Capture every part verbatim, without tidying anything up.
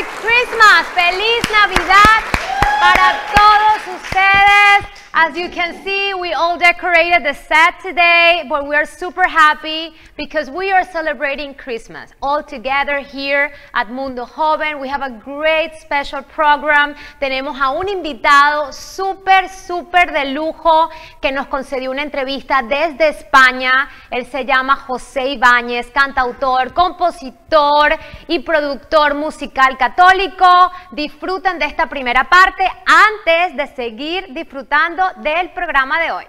Merry Christmas. Feliz Navidad para todos ustedes. As you can see, we all decorated the set today, but we are super happy because we are celebrating Christmas all together here at Mundo Joven. We have a great special program. Tenemos a un invitado super, super de lujo que nos concedió una entrevista desde España. Él se llama José Ibáñez, cantautor, compositor y productor musical católico. Disfruten de esta primera parte antes de seguir disfrutando del programa de hoy.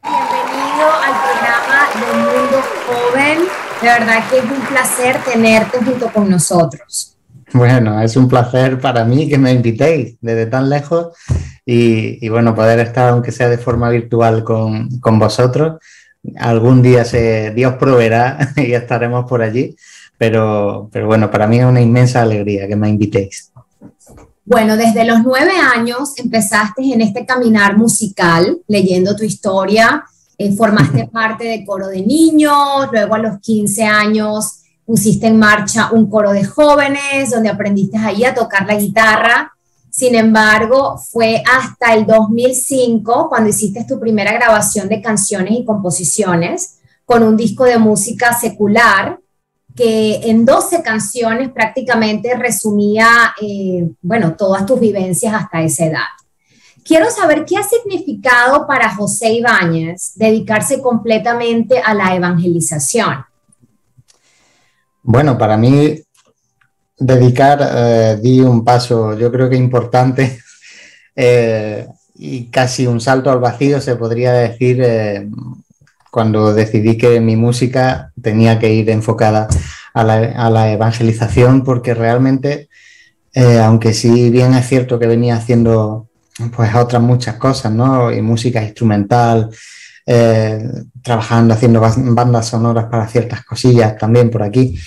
Bienvenido al programa de Mundo Joven. De verdad que es un placer tenerte junto con nosotros. Bueno, es un placer para mí que me invitéis desde tan lejos y, y bueno, poder estar, aunque sea de forma virtual, con, con vosotros. Algún día se, Dios proveerá y estaremos por allí, pero, pero bueno, para mí es una inmensa alegría que me invitéis. Bueno, desde los nueve años empezaste en este caminar musical, leyendo tu historia, eh, formaste parte de coro de niños, luego a los quince años pusiste en marcha un coro de jóvenes, donde aprendiste ahí a tocar la guitarra. Sin embargo, fue hasta el dos mil cinco cuando hiciste tu primera grabación de canciones y composiciones con un disco de música secular, que en doce canciones prácticamente resumía, eh, bueno, todas tus vivencias hasta esa edad. Quiero saber qué ha significado para José Ibáñez dedicarse completamente a la evangelización. Bueno, para mí dedicar, eh, di un paso, yo creo que importante, eh, y casi un salto al vacío se podría decir, eh, cuando decidí que mi música tenía que ir enfocada a la, a la evangelización, porque realmente, eh, aunque sí bien es cierto que venía haciendo pues otras muchas cosas, ¿no? Y música instrumental, eh, trabajando, haciendo bandas sonoras para ciertas cosillas también por aquí,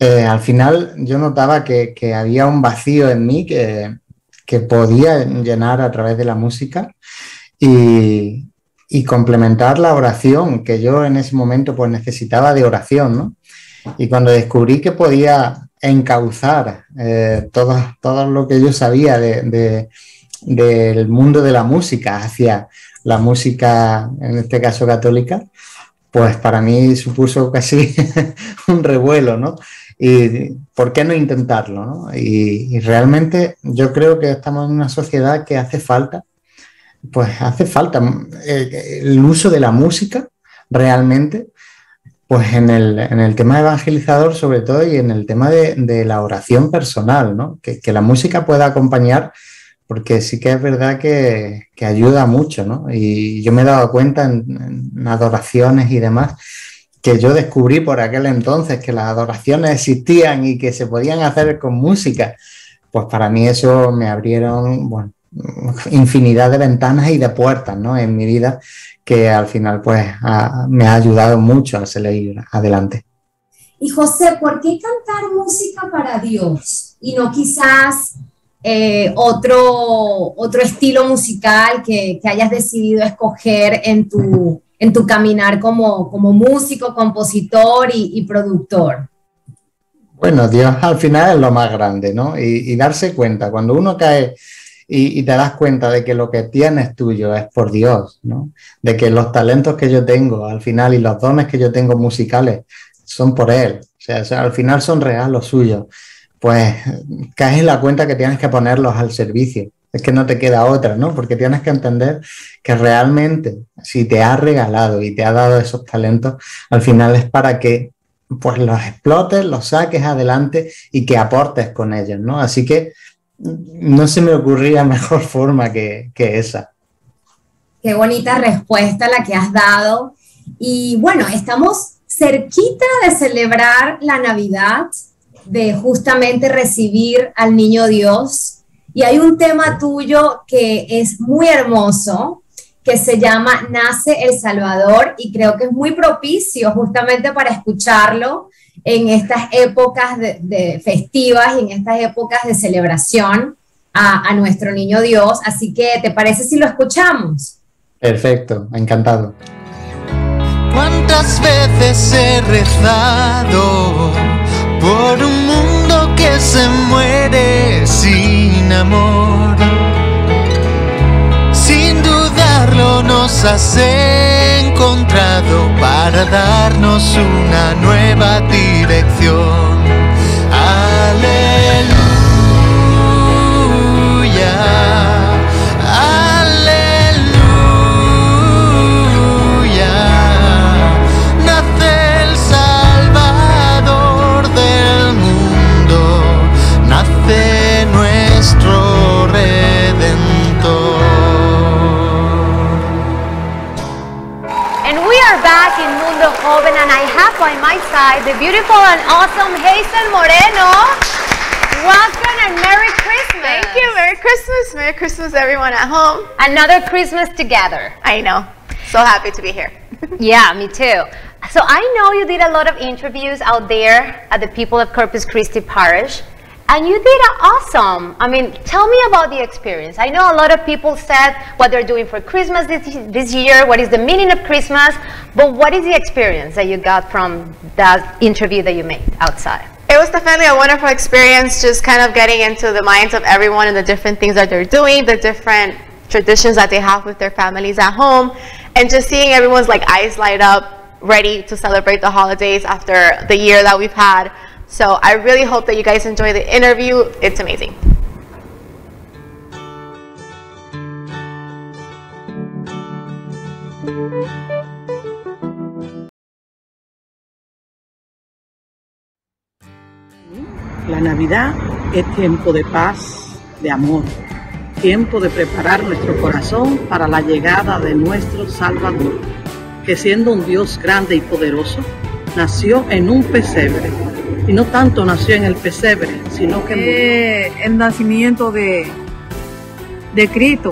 eh, al final yo notaba que, que había un vacío en mí que, que podía llenar a través de la música y... y complementar la oración, que yo en ese momento pues necesitaba de oración, ¿no? Y cuando descubrí que podía encauzar eh, todo, todo lo que yo sabía de, de, del mundo de la música hacia la música, en este caso católica, pues para mí supuso casi un revuelo, ¿no? Y ¿por qué no intentarlo, no? Y, y realmente yo creo que estamos en una sociedad que hace falta Pues hace falta el uso de la música realmente, pues en el, en el tema evangelizador sobre todo y en el tema de, de la oración personal, ¿no? Que, que la música pueda acompañar, porque sí que es verdad que, que ayuda mucho, ¿no? Y yo me he dado cuenta en, en adoraciones y demás, que yo descubrí por aquel entonces que las adoraciones existían y que se podían hacer con música. Pues para mí eso me abrieron, bueno, infinidad de ventanas y de puertas, ¿no? En mi vida, que al final pues ha, me ha ayudado mucho a seguir adelante. Y José, ¿por qué cantar música para Dios y no quizás eh, otro, otro estilo musical que, que hayas decidido escoger en tu, en tu caminar como, como músico, compositor y, y productor? Bueno, Dios al final es lo más grande, ¿no? Y, y darse cuenta, cuando uno cae Y, y te das cuenta de que lo que tienes tuyo es por Dios, ¿no? De que los talentos que yo tengo al final y los dones que yo tengo musicales son por Él, o sea, o sea al final son reales los suyos, pues caes en la cuenta que tienes que ponerlos al servicio, es que no te queda otra, ¿no? Porque tienes que entender que realmente si te ha regalado y te ha dado esos talentos, al final es para que pues los explotes, los saques adelante y que aportes con ellos, ¿no? Así que no se me ocurría mejor forma que, que esa. Qué bonita respuesta la que has dado. Y bueno, estamos cerquita de celebrar la Navidad, de justamente recibir al Niño Dios. Y hay un tema tuyo que es muy hermoso, que se llama Nace el Salvador, y creo que es muy propicio justamente para escucharlo en estas épocas de, de festivas y en estas épocas de celebración a, a nuestro Niño Dios. Así que, ¿te parece si lo escuchamos? Perfecto, encantado. ¿Cuántas veces he rezado por un mundo que que se muere sin amor. Sin dudarlo nos has encontrado para darnos una nueva dirección. Aleluya. Joven, and I have by my side the beautiful and awesome Hazel Moreno. Welcome and Merry Christmas. Thank you. Merry Christmas. Merry Christmas, everyone at home. Another Christmas together. I know. So happy to be here. Yeah, me too. So I know you did a lot of interviews out there at the people of Corpus Christi Parish, and you did awesome. I mean, tell me about the experience. I know a lot of people said what they're doing for Christmas this, this year, what is the meaning of Christmas, but what is the experience that you got from that interview that you made outside? It was definitely a wonderful experience, just kind of getting into the minds of everyone and the different things that they're doing, the different traditions that they have with their families at home, and just seeing everyone's like eyes light up, ready to celebrate the holidays after the year that we've had. So I really hope that you guys enjoy the interview. It's amazing. La Navidad es tiempo de paz, de amor, tiempo de preparar nuestro corazón para la llegada de nuestro Salvador, que siendo un Dios grande y poderoso, nació en un pesebre. Y no tanto nació en el pesebre, sino que murió. El nacimiento de, de Cristo,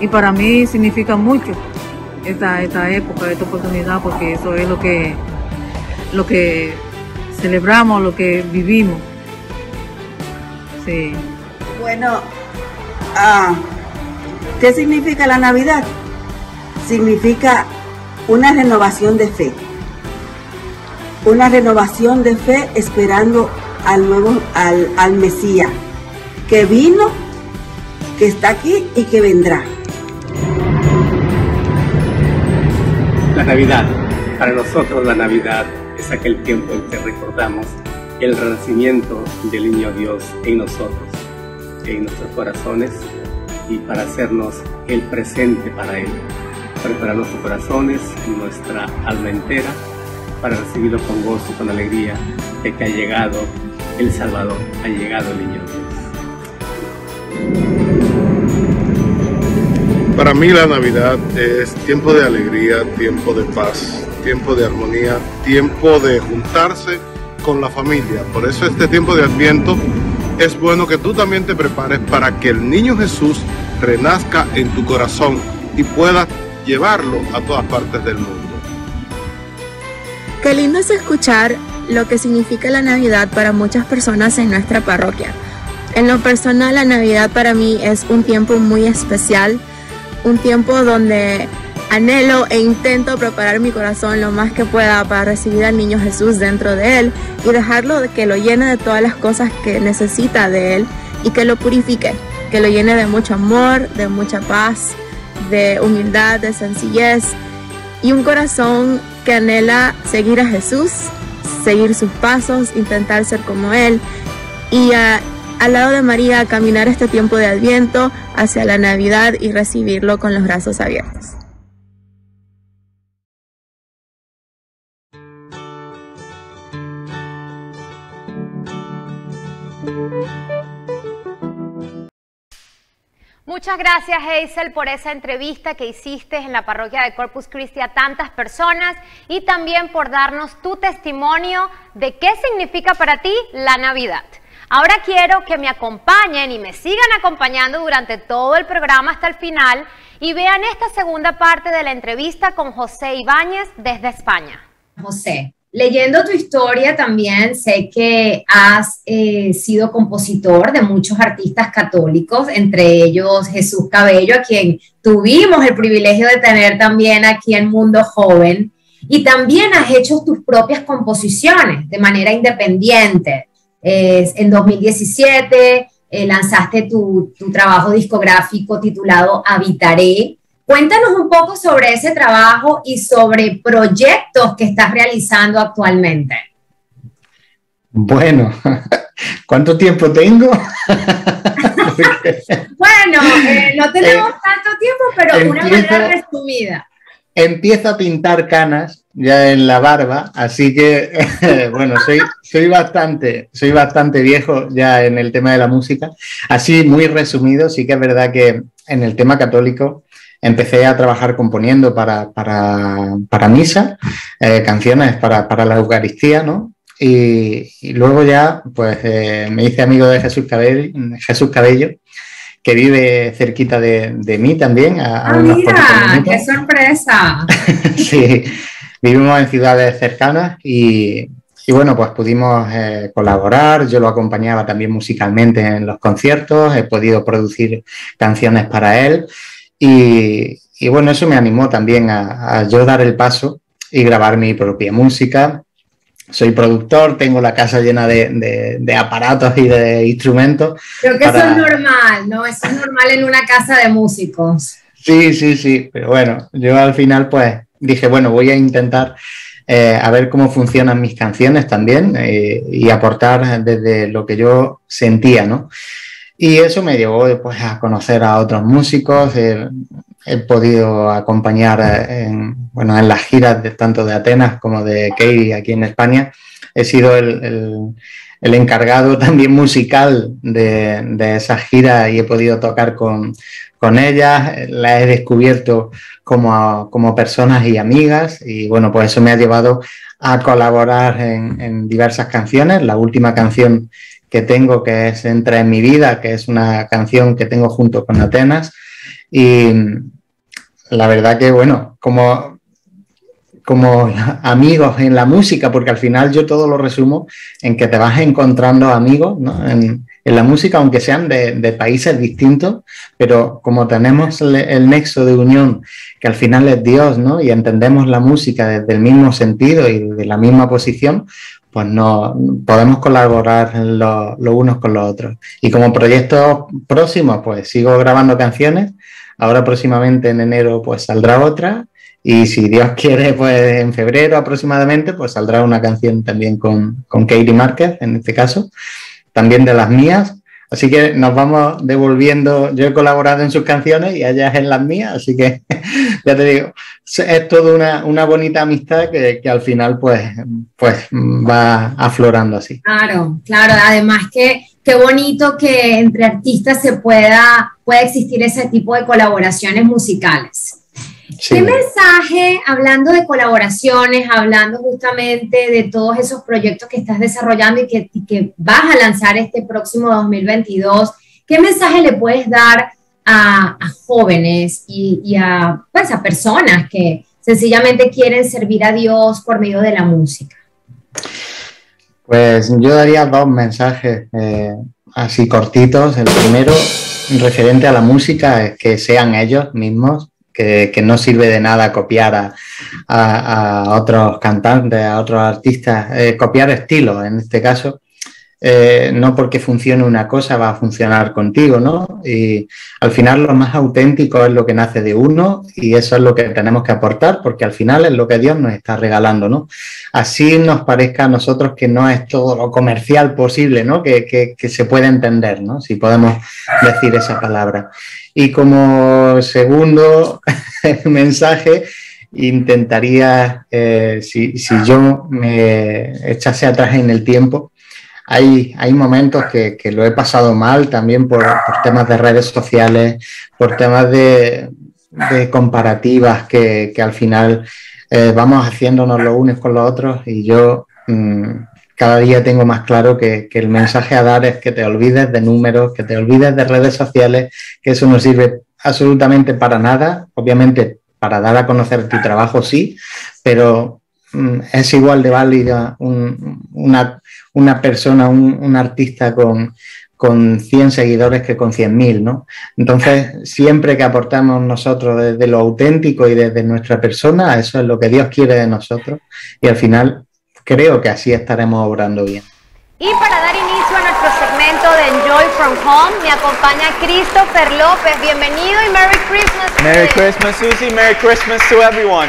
y para mí significa mucho esta, esta época, esta oportunidad, porque eso es lo que, lo que celebramos, lo que vivimos. Sí. Bueno, uh, ¿qué significa la Navidad? Significa una renovación de fe. Una renovación de fe esperando al nuevo, al, al Mesías, que vino, que está aquí y que vendrá. La Navidad, para nosotros la Navidad es aquel tiempo en que recordamos el renacimiento del niño Dios en nosotros, en nuestros corazones, y para hacernos el presente para Él, preparar nuestros corazones, nuestra alma entera, para recibirlo con gozo, con alegría, de que ha llegado el Salvador, ha llegado el niño Dios. Para mí la Navidad es tiempo de alegría, tiempo de paz, tiempo de armonía, tiempo de juntarse con la familia. Por eso este tiempo de Adviento es bueno que tú también te prepares para que el niño Jesús renazca en tu corazón y puedas llevarlo a todas partes del mundo. Qué lindo es escuchar lo que significa la Navidad para muchas personas en nuestra parroquia. En lo personal, la Navidad para mí es un tiempo muy especial, un tiempo donde anhelo e intento preparar mi corazón lo más que pueda para recibir al niño Jesús dentro de él y dejarlo que lo llene de todas las cosas que necesita de él y que lo purifique, que lo llene de mucho amor, de mucha paz, de humildad, de sencillez y un corazón que anhela seguir a Jesús, seguir sus pasos, intentar ser como Él y a, al lado de María caminar este tiempo de Adviento hacia la Navidad y recibirlo con los brazos abiertos. Muchas gracias, Hazel, por esa entrevista que hiciste en la parroquia de Corpus Christi a tantas personas y también por darnos tu testimonio de qué significa para ti la Navidad. Ahora quiero que me acompañen y me sigan acompañando durante todo el programa hasta el final y vean esta segunda parte de la entrevista con José Ibáñez desde España. José, leyendo tu historia también sé que has eh, sido compositor de muchos artistas católicos, entre ellos Jesús Cabello, a quien tuvimos el privilegio de tener también aquí en Mundo Joven, y también has hecho tus propias composiciones de manera independiente. Eh, en dos mil diecisiete eh, lanzaste tu, tu trabajo discográfico titulado Habitaré. Cuéntanos un poco sobre ese trabajo y sobre proyectos que estás realizando actualmente. Bueno, ¿cuánto tiempo tengo? Bueno, eh, no tenemos eh, tanto tiempo, pero empiezo, una manera resumida. Empiezo a pintar canas ya en la barba, así que, bueno, soy, soy, bastante, soy bastante viejo ya en el tema de la música. Así, muy resumido, sí que es verdad que en el tema católico empecé a trabajar componiendo para, para, para misa, eh, canciones para, para la Eucaristía, ¿no? Y, y luego ya pues eh, me hice amigo de Jesús Cabello, Jesús Cabello que vive cerquita de, de mí también. A, a ah, mira, qué sorpresa. Sí, vivimos en ciudades cercanas y, y bueno, pues pudimos eh, colaborar. Yo lo acompañaba también musicalmente en los conciertos, he podido producir canciones para él. Y, y bueno, eso me animó también a, a yo dar el paso y grabar mi propia música. Soy productor, tengo la casa llena de, de, de aparatos y de instrumentos. Creo que para... eso es normal, ¿no? Eso es normal en una casa de músicos. Sí, sí, sí, pero bueno, yo al final pues dije, bueno, voy a intentar eh, a ver cómo funcionan mis canciones también eh, y aportar desde lo que yo sentía, ¿no? Y eso me llevó después a conocer a otros músicos. He, he podido acompañar en, bueno, en las giras de, tanto de Atenas como de Kei aquí en España. He sido el, el, el encargado también musical de, de esas giras y he podido tocar con, con ellas. Las he descubierto como, como personas y amigas y bueno, pues eso me ha llevado a colaborar en, en diversas canciones. La última canción que tengo, que es Entra en mi vida, que es una canción que tengo junto con Atenas, y la verdad que, bueno, como, como amigos en la música, porque al final yo todo lo resumo en que te vas encontrando amigos, ¿no? en, en la música, aunque sean de, de países distintos, pero como tenemos el, el nexo de unión, que al final es Dios, ¿no? Y entendemos la música desde el mismo sentido y desde la misma posición, pues no, podemos colaborar los, los unos con los otros. Y como proyectos próximos, pues sigo grabando canciones. Ahora próximamente en enero pues saldrá otra. Y si Dios quiere, pues en febrero aproximadamente, pues saldrá una canción también con, con Katie Márquez, en este caso, también de las mías. Así que nos vamos devolviendo. Yo he colaborado en sus canciones y ellas en las mías, así que ya te digo, es toda una, una bonita amistad que, que al final pues, pues va aflorando así. Claro, claro. Además que qué bonito que entre artistas se pueda, pueda existir ese tipo de colaboraciones musicales. Sí. ¿Qué mensaje, hablando de colaboraciones, hablando justamente de todos esos proyectos que estás desarrollando y que, y que vas a lanzar este próximo dos mil veintidós, qué mensaje le puedes dar a, a jóvenes y, y a, pues, a personas que sencillamente quieren servir a Dios por medio de la música? Pues yo daría dos mensajes eh, así cortitos. El primero, referente a la música, es que sean ellos mismos. Que, que no sirve de nada copiar a, a, a otros cantantes, a otros artistas, eh, copiar estilos en este caso, eh, no porque funcione una cosa va a funcionar contigo, ¿no? Y al final lo más auténtico es lo que nace de uno y eso es lo que tenemos que aportar porque al final es lo que Dios nos está regalando, ¿no? Así nos parezca a nosotros que no es todo lo comercial posible, ¿no? Que, que, que se puede entender, ¿no? Si podemos decir esa palabra. Y como segundo mensaje, intentaría, eh, si, si yo me echase atrás en el tiempo, hay, hay momentos que, que lo he pasado mal también por, por temas de redes sociales, por temas de, de comparativas que, que al final eh, vamos haciéndonos los unos con los otros y yo... Mmm, cada día tengo más claro que, que el mensaje a dar es que te olvides de números, que te olvides de redes sociales, que eso no sirve absolutamente para nada. Obviamente, para dar a conocer tu trabajo sí, pero mm, es igual de válida un, una, una persona, un, un artista con, con cien seguidores que con cien mil, ¿no? Entonces, siempre que aportamos nosotros desde lo auténtico y desde nuestra persona, eso es lo que Dios quiere de nosotros y al final... creo que así estaremos obrando bien. Y para dar inicio a nuestro segmento de Enjoy From Home, me acompaña Christopher López. Bienvenido y Merry Christmas. Merry Christmas, Susie. Merry Christmas to everyone.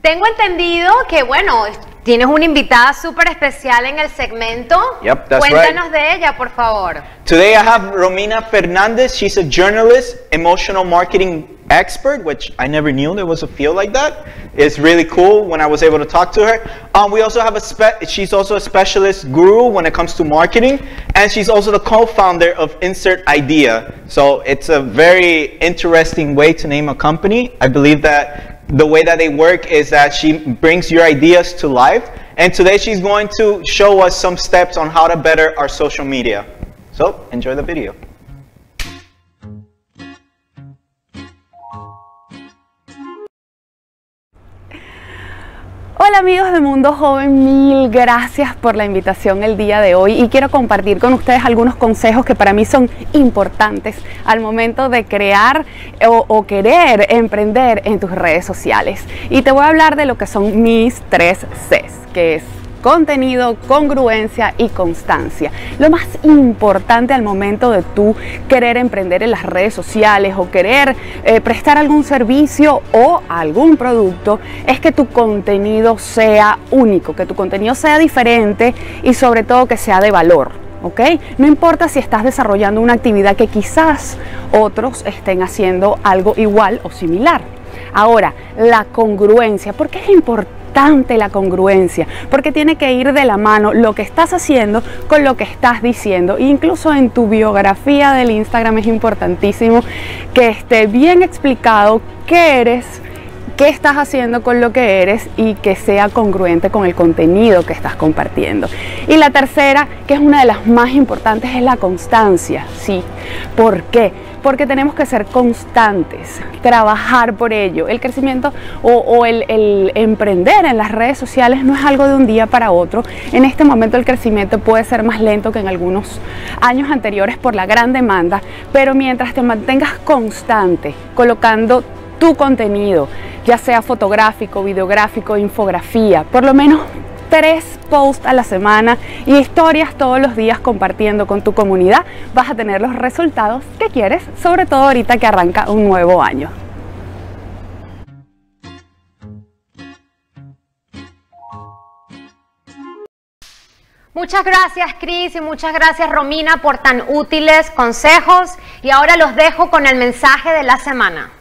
Tengo entendido que, bueno, tienes una invitada súper especial en el segmento. Yep, that's Cuéntanos right. de ella, por favor. Today I have Romina Fernández. She's a journalist, emotional marketing expert, which I never knew there was a field like that. It's really cool when I was able to talk to her. Um, we also have a spe she's also a specialist guru when it comes to marketing, and she's also the co-founder of Insert Idea. So it's a very interesting way to name a company. I believe that the way that they work is that she brings your ideas to life, and today she's going to show us some steps on how to better our social media. So enjoy the video. Hola amigos de Mundo Joven, mil gracias por la invitación el día de hoy y quiero compartir con ustedes algunos consejos que para mí son importantes al momento de crear o, o querer emprender en tus redes sociales. Y te voy a hablar de lo que son mis tres Cs, que es contenido, congruencia y constancia. Lo más importante al momento de tú querer emprender en las redes sociales o querer eh, prestar algún servicio o algún producto es que tu contenido sea único, que tu contenido sea diferente y sobre todo que sea de valor. ¿Okay? No importa si estás desarrollando una actividad que quizás otros estén haciendo algo igual o similar. Ahora, la congruencia. ¿Por qué es importante la congruencia? Porque tiene que ir de la mano lo que estás haciendo con lo que estás diciendo. Incluso en tu biografía del Instagram es importantísimo que esté bien explicado qué eres, qué estás haciendo con lo que eres y que sea congruente con el contenido que estás compartiendo. Y la tercera, que es una de las más importantes, es la constancia. ¿Sí? ¿Por qué? Porque tenemos que ser constantes, trabajar por ello. El crecimiento o, o el, el emprender en las redes sociales no es algo de un día para otro. En este momento el crecimiento puede ser más lento que en algunos años anteriores por la gran demanda, pero mientras te mantengas constante, colocando tu contenido, ya sea fotográfico, videográfico, infografía, por lo menos tres posts a la semana y historias todos los días compartiendo con tu comunidad, vas a tener los resultados que quieres, sobre todo ahorita que arranca un nuevo año. Muchas gracias, Chris, y muchas gracias, Romina, por tan útiles consejos. Y ahora los dejo con el mensaje de la semana.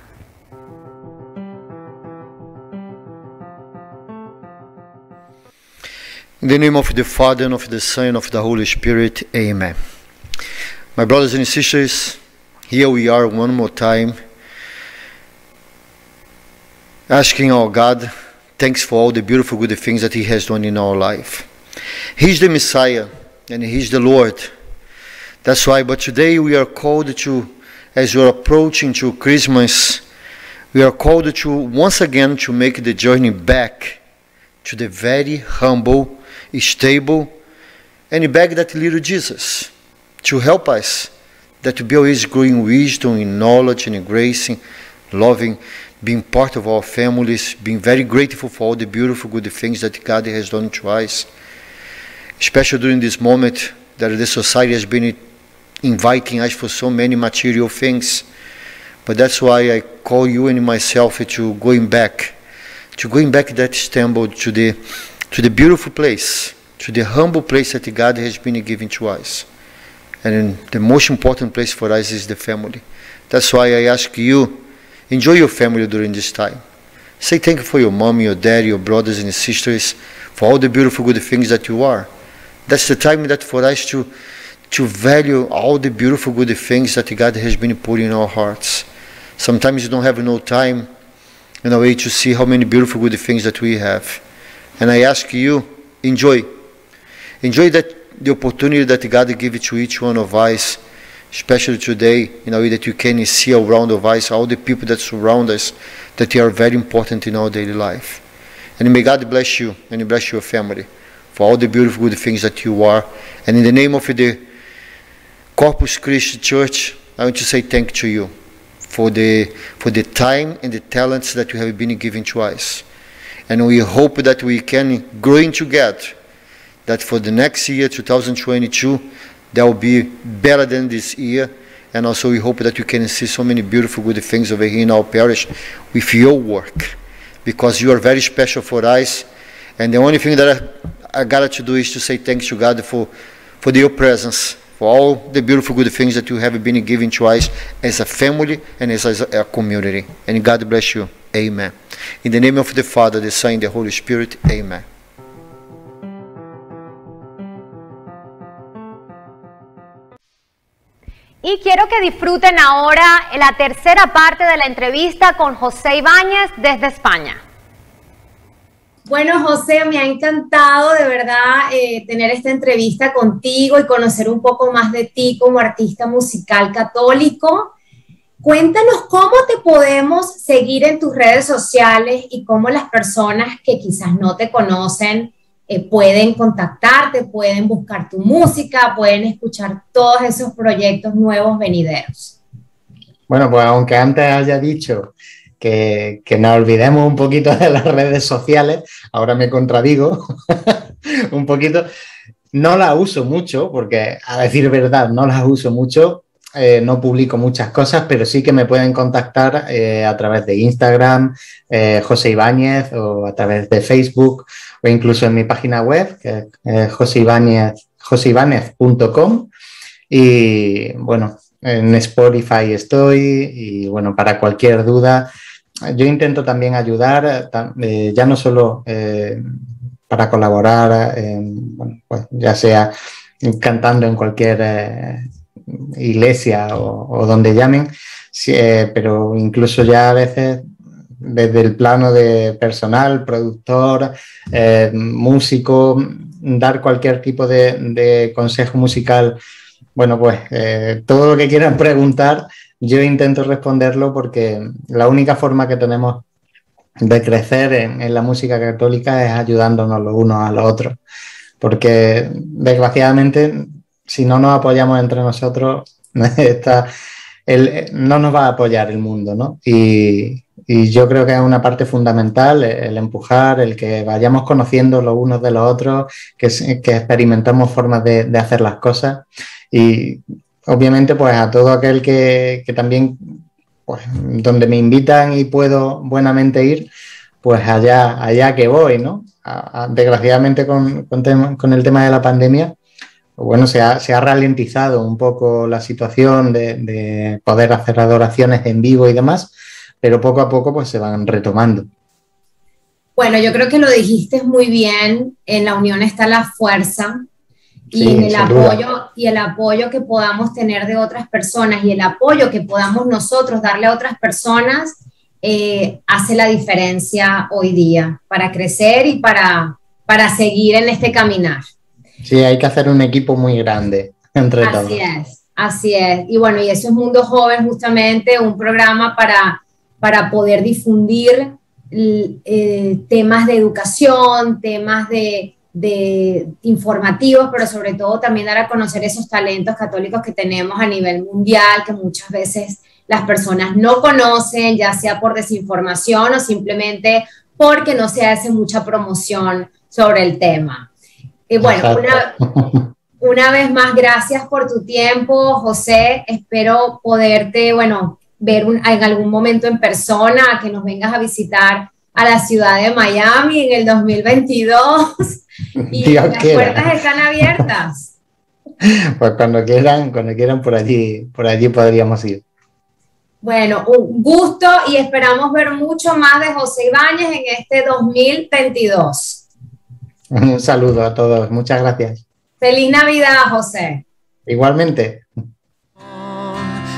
In the name of the Father, and of the Son, and of the Holy Spirit, amen. My brothers and sisters, here we are one more time, asking our God, thanks for all the beautiful good things that He has done in our life. He's the Messiah, and He's the Lord. That's why, but today we are called to, as we're approaching to Christmas, we are called to, once again, to make the journey back to the very humble, stable, and back that little Jesus to help us, that to be always growing wisdom, in knowledge, and in grace, in loving, being part of our families, being very grateful for all the beautiful, good things that God has done to us, especially during this moment that the society has been inviting us for so many material things. But that's why I call you and myself to going back, to going back that stumble to the to the beautiful place, to the humble place that God has been giving to us. And the most important place for us is the family. That's why I ask you, enjoy your family during this time. Say thank you for your mom, your dad, your brothers and sisters, for all the beautiful good things that you are. That's the time that for us to, to value all the beautiful good things that God has been putting in our hearts. Sometimes you don't have no time in a way to see how many beautiful good things that we have. And I ask you, enjoy. Enjoy that the opportunity that God gave to each one of us, especially today, in a way that you can see around of us, all the people that surround us, that they are very important in our daily life. And may God bless you and bless your family for all the beautiful good things that you are. And in the name of the Corpus Christi Church, I want to say thank you to you for the, for the time and the talents that you have been given to us. And we hope that we can grow together that for the next year, two thousand twenty-two, that will be better than this year. And also we hope that you can see so many beautiful, good things over here in our parish with your work, because you are very special for us. And the only thing that I, I got to do is to say thanks to God for, for your presence, for all the beautiful, good things that you have been giving to us as a family and as a, a community. And God bless you. Amen. In the name of the Father, the Son, and the Holy Spirit. Amen. Y quiero que disfruten ahora la tercera parte de la entrevista con José Ibáñez desde España. Bueno, José, me ha encantado de verdad eh, tener esta entrevista contigo y conocer un poco más de ti como artista musical católico. Cuéntanos cómo te podemos seguir en tus redes sociales y cómo las personas que quizás no te conocen Eh, pueden contactarte, pueden buscar tu música, pueden escuchar todos esos proyectos nuevos venideros. Bueno, pues aunque antes haya dicho que, que nos olvidemos un poquito de las redes sociales, ahora me contradigo un poquito. No las uso mucho, porque a decir verdad, no las uso mucho, eh, no publico muchas cosas, pero sí que me pueden contactar eh, a través de Instagram, eh, José Ibáñez, o a través de Facebook, o incluso en mi página web, que es joseibanez punto com, y bueno, en Spotify estoy, y bueno, para cualquier duda, yo intento también ayudar, eh, ya no solo eh, para colaborar, eh, bueno, pues ya sea cantando en cualquier eh, iglesia o, o donde llamen, sí, eh, pero incluso ya a veces desde el plano de personal, productor, eh, músico, dar cualquier tipo de, de consejo musical. Bueno, pues eh, todo lo que quieran preguntar, yo intento responderlo, porque la única forma que tenemos de crecer en, en la música católica es ayudándonos los unos a los otros. Porque desgraciadamente, si no nos apoyamos entre nosotros, está, el, no nos va a apoyar el mundo, ¿no? Y... Y yo creo que es una parte fundamental el empujar, el que vayamos conociendo los unos de los otros, que, que experimentamos formas de, de hacer las cosas. Y obviamente pues a todo aquel que, que también, pues donde me invitan y puedo buenamente ir, pues allá, allá que voy, ¿no? A, a, desgraciadamente con, con, tema, con el tema de la pandemia, bueno, se ha, se ha ralentizado un poco la situación de, de poder hacer adoraciones en vivo y demás, pero poco a poco pues se van retomando. Bueno, yo creo que lo dijiste muy bien, en la unión está la fuerza, y sí, en el apoyo, y el apoyo que podamos tener de otras personas, y el apoyo que podamos nosotros darle a otras personas, eh, hace la diferencia hoy día, para crecer y para, para seguir en este caminar. Sí, hay que hacer un equipo muy grande entre todos. Así es, así es. Y bueno, y eso es Mundo Joven, justamente, un programa para... para poder difundir eh, temas de educación, temas de, de informativos, pero sobre todo también dar a conocer esos talentos católicos que tenemos a nivel mundial, que muchas veces las personas no conocen, ya sea por desinformación o simplemente porque no se hace mucha promoción sobre el tema. Y bueno, una, una vez más, gracias por tu tiempo, José. Espero poderte, bueno, ver un, en algún momento en persona, que nos vengas a visitar a la ciudad de Miami en el dos mil veintidós. Y Dios las quiera. Puertas están abiertas. Pues cuando quieran, cuando quieran por allí, por allí podríamos ir. Bueno, un gusto y esperamos ver mucho más de José Ibáñez en este dos mil veintidós. Un saludo a todos, muchas gracias. Feliz Navidad, José. Igualmente.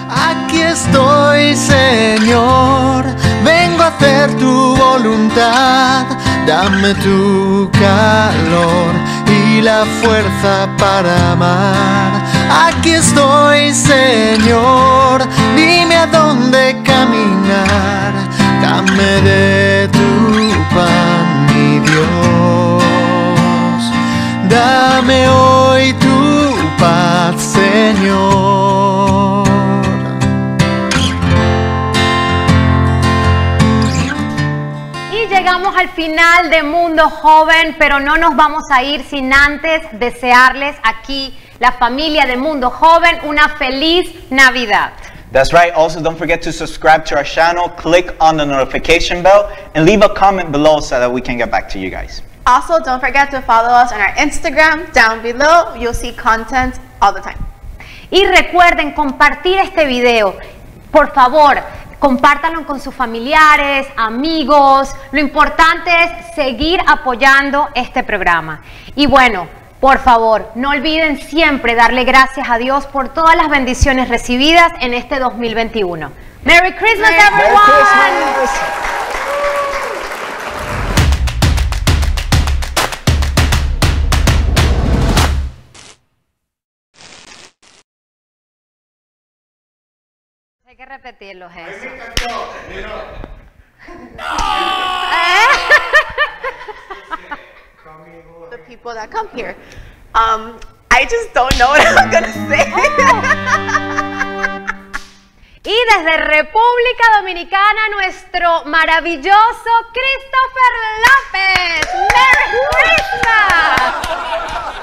Aquí estoy, Señor, vengo a hacer tu voluntad, dame tu calor y la fuerza para amar. Aquí estoy, Señor, dime a dónde caminar, dame de tu pan, mi Dios, dame hoy tu paz, Señor. llegamos al final de Mundo Joven, pero no nos vamos a ir sin antes desearles aquí, la familia de Mundo Joven, una feliz Navidad. That's right. Also, don't forget to subscribe to our channel, click on the notification bell, and leave a comment below so that we can get back to you guys. Also, don't forget to follow us on our Instagram. Down below, you'll see content all the time. Y recuerden compartir este video, por favor. Compártanlo con sus familiares, amigos. Lo importante es seguir apoyando este programa. Y bueno, por favor, no olviden siempre darle gracias a Dios por todas las bendiciones recibidas en este dos mil veintiuno. ¡Merry Christmas, everyone! Merry Christmas. Hay que repetirlo, Jesús. The people that come here. Um, I just don't know what I'm gonna say. Oh. Y desde República Dominicana, nuestro maravilloso Christopher López. ¡Merry Christmas!